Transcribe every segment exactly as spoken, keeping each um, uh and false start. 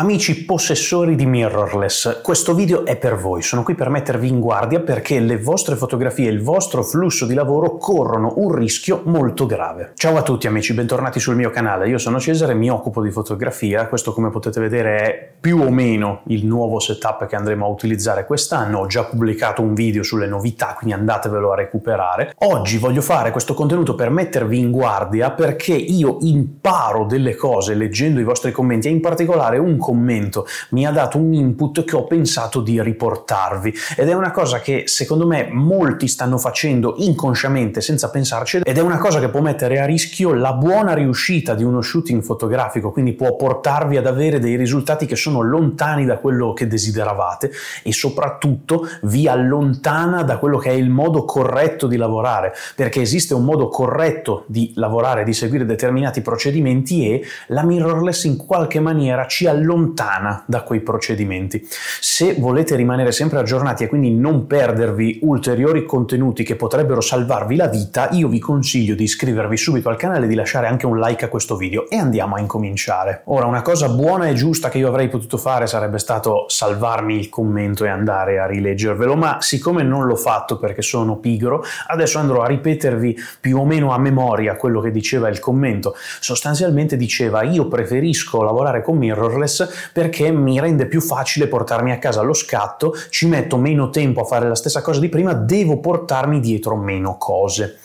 Amici possessori di Mirrorless, questo video è per voi, sono qui per mettervi in guardia perché le vostre fotografie e il vostro flusso di lavoro corrono un rischio molto grave. Ciao a tutti amici, bentornati sul mio canale, io sono Cesare, mi occupo di fotografia, questo come potete vedere è più o meno il nuovo setup che andremo a utilizzare quest'anno, ho già pubblicato un video sulle novità, quindi andatevelo a recuperare. Oggi voglio fare questo contenuto per mettervi in guardia perché io imparo delle cose leggendo i vostri commenti e in particolare un commento mi ha dato un input che ho pensato di riportarvi ed è una cosa che secondo me molti stanno facendo inconsciamente senza pensarci ed è una cosa che può mettere a rischio la buona riuscita di uno shooting fotografico, quindi può portarvi ad avere dei risultati che sono lontani da quello che desideravate e soprattutto vi allontana da quello che è il modo corretto di lavorare, perché esiste un modo corretto di lavorare, di seguire determinati procedimenti e la mirrorless in qualche maniera ci allontana lontana da quei procedimenti. Se volete rimanere sempre aggiornati e quindi non perdervi ulteriori contenuti che potrebbero salvarvi la vita, io vi consiglio di iscrivervi subito al canale e di lasciare anche un like a questo video e andiamo a incominciare. Ora, una cosa buona e giusta che io avrei potuto fare sarebbe stato salvarmi il commento e andare a rileggervelo, ma siccome non l'ho fatto perché sono pigro, adesso andrò a ripetervi più o meno a memoria quello che diceva il commento. Sostanzialmente diceva: io preferisco lavorare con mirrorless perché mi rende più facile portarmi a casa lo scatto, ci metto meno tempo a fare la stessa cosa di prima, devo portarmi dietro meno cose.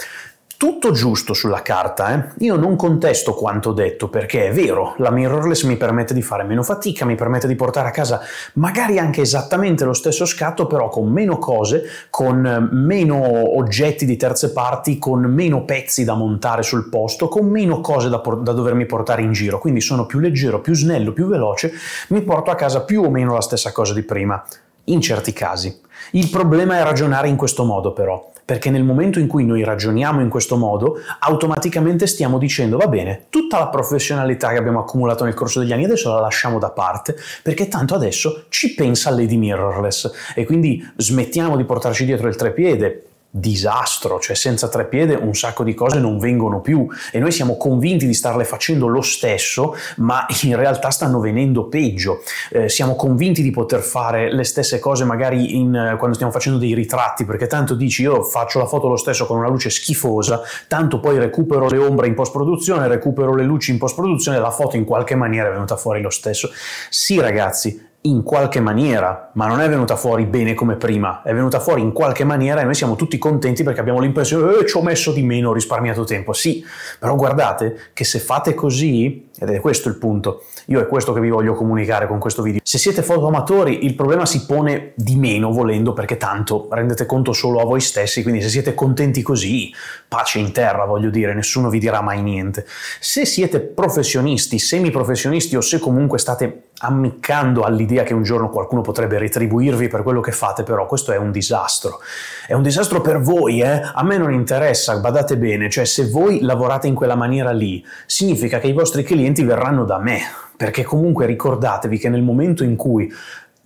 Tutto giusto sulla carta, eh? Io non contesto quanto detto perché è vero, la mirrorless mi permette di fare meno fatica, mi permette di portare a casa magari anche esattamente lo stesso scatto però con meno cose, con meno oggetti di terze parti, con meno pezzi da montare sul posto, con meno cose da, da dovermi portare in giro, quindi sono più leggero, più snello, più veloce, mi porto a casa più o meno la stessa cosa di prima, in certi casi. Il problema è ragionare in questo modo però, perché nel momento in cui noi ragioniamo in questo modo, automaticamente stiamo dicendo va bene, tutta la professionalità che abbiamo accumulato nel corso degli anni adesso la lasciamo da parte, perché tanto adesso ci pensa Lady Mirrorless e quindi smettiamo di portarci dietro il trepiede. Disastro, cioè senza treppiede un sacco di cose non vengono più e noi siamo convinti di starle facendo lo stesso, ma in realtà stanno venendo peggio. Eh, siamo convinti di poter fare le stesse cose magari in, eh, quando stiamo facendo dei ritratti, perché tanto dici io faccio la foto lo stesso con una luce schifosa, tanto poi recupero le ombre in post-produzione, recupero le luci in post-produzione, la foto in qualche maniera è venuta fuori lo stesso. Sì ragazzi, in qualche maniera, ma non è venuta fuori bene come prima, è venuta fuori in qualche maniera e noi siamo tutti contenti perché abbiamo l'impressione eh, ci ho messo di meno, ho risparmiato tempo. Sì, però guardate che se fate così, ed è questo il punto, io è questo che vi voglio comunicare con questo video, se siete fotoamatori il problema si pone di meno volendo, perché tanto rendete conto solo a voi stessi, quindi se siete contenti così, pace in terra, voglio dire, nessuno vi dirà mai niente. Se siete professionisti, semiprofessionisti o se comunque state ammiccando all'idea che un giorno qualcuno potrebbe retribuirvi per quello che fate, però questo è un disastro. È un disastro per voi, eh? A me non interessa, badate bene, cioè se voi lavorate in quella maniera lì, significa che i vostri clienti verranno da me, perché comunque ricordatevi che nel momento in cui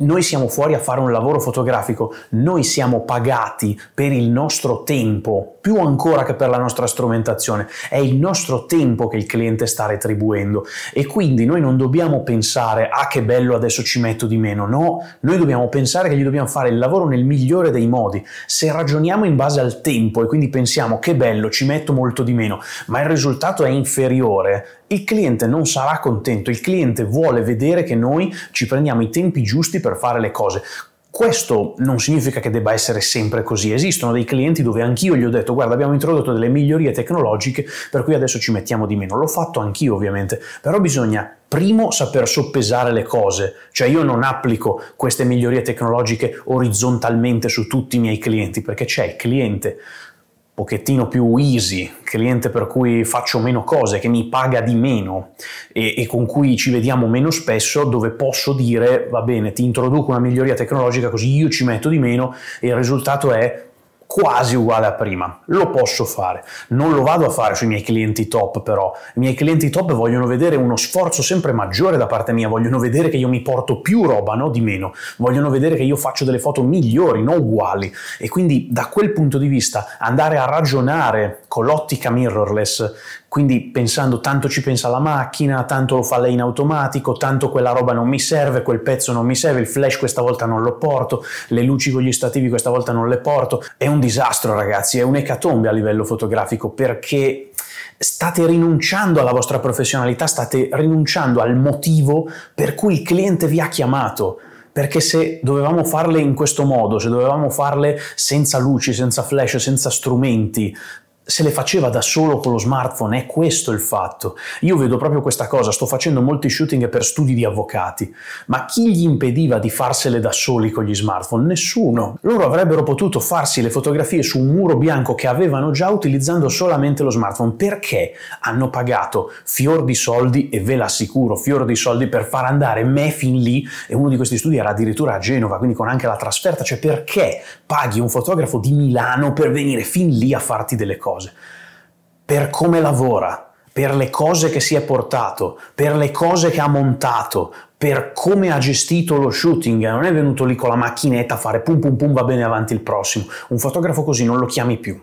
noi siamo fuori a fare un lavoro fotografico, noi siamo pagati per il nostro tempo, più ancora che per la nostra strumentazione, è il nostro tempo che il cliente sta retribuendo e quindi noi non dobbiamo pensare ah che bello adesso ci metto di meno, no, noi dobbiamo pensare che gli dobbiamo fare il lavoro nel migliore dei modi. Se ragioniamo in base al tempo e quindi pensiamo che bello ci metto molto di meno ma il risultato è inferiore, il cliente non sarà contento, il cliente vuole vedere che noi ci prendiamo i tempi giusti per fare le cose. Questo non significa che debba essere sempre così, esistono dei clienti dove anch'io gli ho detto guarda abbiamo introdotto delle migliorie tecnologiche per cui adesso ci mettiamo di meno, l'ho fatto anch'io ovviamente, però bisogna primo saper soppesare le cose, cioè io non applico queste migliorie tecnologiche orizzontalmente su tutti i miei clienti perché c'è il cliente pochettino più easy, cliente per cui faccio meno cose, che mi paga di meno e, e con cui ci vediamo meno spesso, dove posso dire va bene ti introduco una miglioria tecnologica così io ci metto di meno e il risultato è quasi uguale a prima, lo posso fare, non lo vado a fare sui miei clienti top però, i miei clienti top vogliono vedere uno sforzo sempre maggiore da parte mia, vogliono vedere che io mi porto più roba, no di meno, vogliono vedere che io faccio delle foto migliori, non uguali e quindi da quel punto di vista andare a ragionare con l'ottica mirrorless Quindi pensando tanto ci pensa la macchina, tanto lo fa lei in automatico, tanto quella roba non mi serve, quel pezzo non mi serve, il flash questa volta non lo porto, le luci con gli stativi questa volta non le porto. È un disastro, ragazzi, è un'ecatombe a livello fotografico, perché state rinunciando alla vostra professionalità, state rinunciando al motivo per cui il cliente vi ha chiamato. Perché se dovevamo farle in questo modo, se dovevamo farle senza luci, senza flash, senza strumenti, se le faceva da solo con lo smartphone, è questo il fatto. Io vedo proprio questa cosa, sto facendo molti shooting per studi di avvocati, ma chi gli impediva di farsele da soli con gli smartphone? Nessuno. Loro avrebbero potuto farsi le fotografie su un muro bianco che avevano già utilizzando solamente lo smartphone, perché hanno pagato fior di soldi, e ve l'assicuro, fior di soldi per far andare me fin lì, e uno di questi studi era addirittura a Genova, quindi con anche la trasferta. Cioè, perché paghi un fotografo di Milano per venire fin lì a farti delle cose? Per come lavora, per le cose che si è portato, per le cose che ha montato, per come ha gestito lo shooting. Non è venuto lì con la macchinetta a fare pum pum pum, va bene, avanti il prossimo. Un fotografo così non lo chiami più.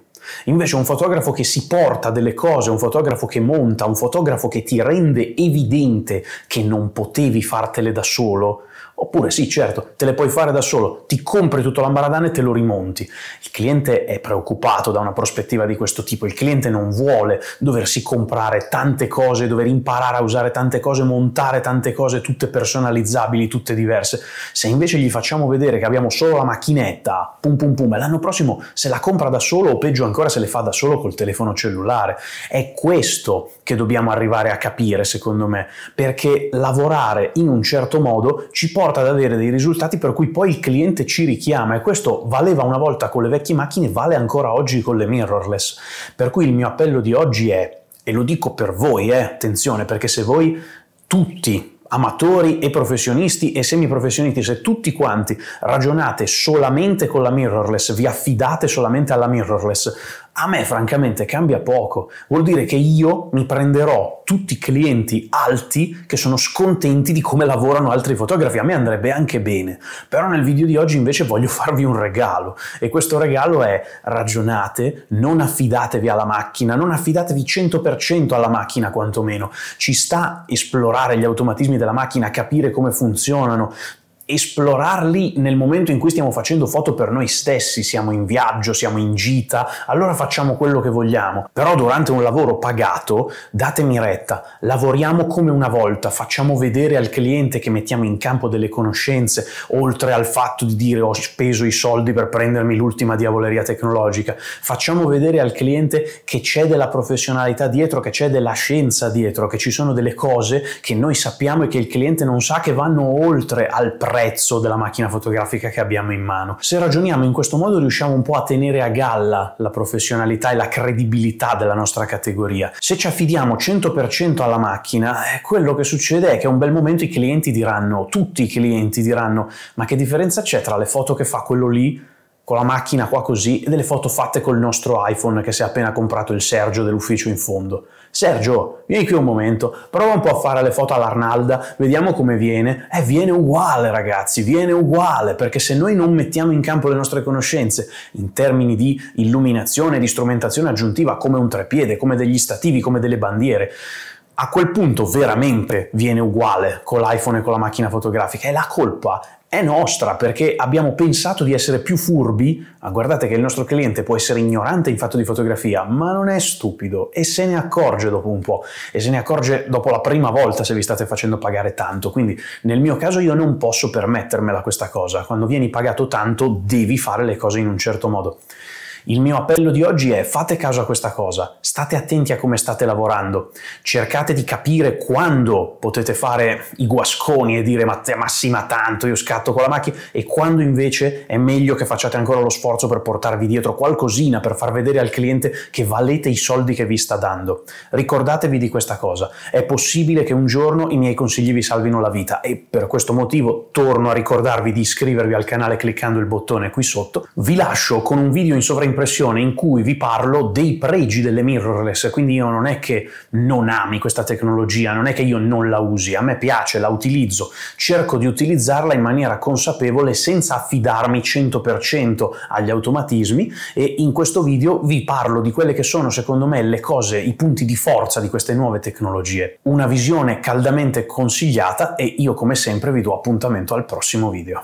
Invece un fotografo che si porta delle cose, un fotografo che monta, un fotografo che ti rende evidente che non potevi fartele da solo, oppure sì, certo, te le puoi fare da solo, ti compri tutto l'ambaradana e te lo rimonti. Il cliente è preoccupato da una prospettiva di questo tipo, il cliente non vuole doversi comprare tante cose, dover imparare a usare tante cose, montare tante cose, tutte personalizzabili, tutte diverse. Se invece gli facciamo vedere che abbiamo solo la macchinetta, pum pum pum, e l'anno prossimo se la compra da solo, o peggio ancora, se le fa da solo col telefono cellulare. È questo che dobbiamo arrivare a capire, secondo me, perché lavorare in un certo modo ci porta ad avere dei risultati per cui poi il cliente ci richiama, e questo valeva una volta con le vecchie macchine, vale ancora oggi con le mirrorless. Per cui il mio appello di oggi è, e lo dico per voi, eh, attenzione, perché se voi tutti, amatori e professionisti e semiprofessionisti, se tutti quanti ragionate solamente con la mirrorless, vi affidate solamente alla mirrorless, a me francamente cambia poco. Vuol dire che io mi prenderò tutti i clienti alti che sono scontenti di come lavorano altri fotografi, a me andrebbe anche bene. Però nel video di oggi invece voglio farvi un regalo, e questo regalo è: ragionate, non affidatevi alla macchina, non affidatevi cento per cento alla macchina quantomeno. Ci sta esplorare gli automatismi della macchina, capire come funzionano, esplorarli nel momento in cui stiamo facendo foto per noi stessi, siamo in viaggio, siamo in gita, allora facciamo quello che vogliamo. Però durante un lavoro pagato, datemi retta, lavoriamo come una volta, facciamo vedere al cliente che mettiamo in campo delle conoscenze, oltre al fatto di dire ho speso i soldi per prendermi l'ultima diavoleria tecnologica. Facciamo vedere al cliente che c'è della professionalità dietro, che c'è della scienza dietro, che ci sono delle cose che noi sappiamo e che il cliente non sa, che vanno oltre al prezzo prezzo della macchina fotografica che abbiamo in mano. Se ragioniamo in questo modo riusciamo un po' a tenere a galla la professionalità e la credibilità della nostra categoria. Se ci affidiamo cento per cento alla macchina, eh, quello che succede è che a un bel momento i clienti diranno, tutti i clienti diranno, ma che differenza c'è tra le foto che fa quello lì con la macchina qua così e delle foto fatte col nostro iPhone che si è appena comprato il Sergio dell'ufficio in fondo. Sergio, vieni qui un momento, prova un po' a fare le foto all'Arnalda, vediamo come viene. Eh, viene uguale, ragazzi, viene uguale, perché se noi non mettiamo in campo le nostre conoscenze in termini di illuminazione, di strumentazione aggiuntiva, come un trepiede, come degli stativi, come delle bandiere, a quel punto veramente viene uguale con l'iPhone e con la macchina fotografica, e la colpa è nostra, perché abbiamo pensato di essere più furbi. Ah, guardate che il nostro cliente può essere ignorante in fatto di fotografia, ma non è stupido, e se ne accorge dopo un po', e se ne accorge dopo la prima volta se vi state facendo pagare tanto. Quindi nel mio caso io non posso permettermela questa cosa, quando vieni pagato tanto devi fare le cose in un certo modo. Il mio appello di oggi è: fate caso a questa cosa, state attenti a come state lavorando, cercate di capire quando potete fare i guasconi e dire ma te massima tanto, io scatto con la macchina, e quando invece è meglio che facciate ancora lo sforzo per portarvi dietro qualcosina, per far vedere al cliente che valete i soldi che vi sta dando. Ricordatevi di questa cosa, è possibile che un giorno i miei consigli vi salvino la vita, e per questo motivo torno a ricordarvi di iscrivervi al canale cliccando il bottone qui sotto. Vi lascio con un video in sovraimpressione impressione in cui vi parlo dei pregi delle mirrorless, quindi io non è che non ami questa tecnologia, non è che io non la usi, a me piace, la utilizzo, cerco di utilizzarla in maniera consapevole senza affidarmi cento per cento agli automatismi, e in questo video vi parlo di quelle che sono secondo me le cose, i punti di forza di queste nuove tecnologie. Una visione caldamente consigliata, e io come sempre vi do appuntamento al prossimo video.